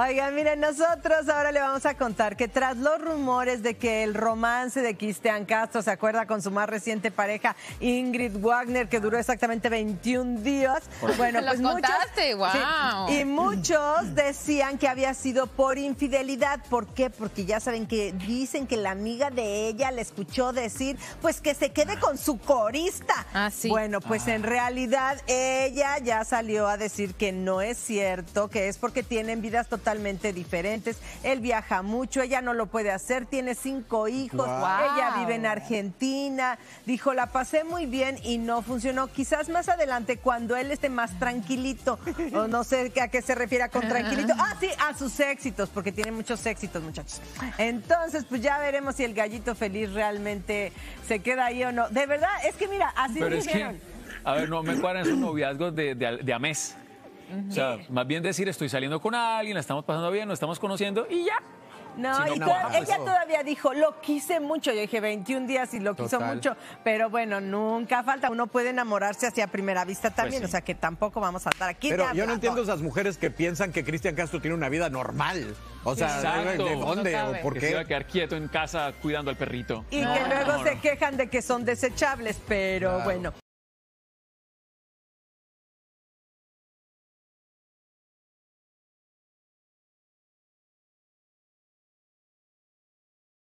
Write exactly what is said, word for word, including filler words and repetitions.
Oigan, miren, nosotros ahora le vamos a contar que tras los rumores de que el romance de Cristian Castro, se acuerda, con su más reciente pareja Ingrid Wagner, que duró exactamente veintiún días. Bueno, pues muchos, contaste, wow. Sí, y muchos decían que había sido por infidelidad. ¿Por qué? Porque ya saben que dicen que la amiga de ella le escuchó decir, pues, que se quede con su corista. Ah, sí. Bueno, pues ah. en realidad ella ya salió a decir que no es cierto, que es porque tienen vidas totalmente diferentes. Él viaja mucho, ella no lo puede hacer, tiene cinco hijos, wow. ella vive en Argentina. Dijo, la pasé muy bien y no funcionó. Quizás más adelante, cuando él esté más tranquilito, o no sé a qué se refiere con tranquilito. Ah, sí, a sus éxitos, porque tiene muchos éxitos, muchachos. Entonces, pues ya veremos si el gallito feliz realmente se queda ahí o no. De verdad, es que mira, así me dijeron. A ver, no me cuadran sus noviazgos de, de, de a mes. Uh-huh. O sea, más bien decir, estoy saliendo con alguien, la estamos pasando bien, nos estamos conociendo y ya. No, si no y toda, ella todavía dijo, lo quise mucho. Yo dije, veintiún días y lo Total. quiso mucho. Pero bueno, nunca falta. Uno puede enamorarse así a primera vista también. Pues sí. O sea, que tampoco vamos a estar aquí. Pero yo no entiendo esas mujeres que piensan que Cristian Castro tiene una vida normal. O sea, Exacto. ¿de dónde no o por qué? Que se va a quedar quieto en casa cuidando al perrito. Y no, que luego no, no. se quejan de que son desechables, pero claro. bueno.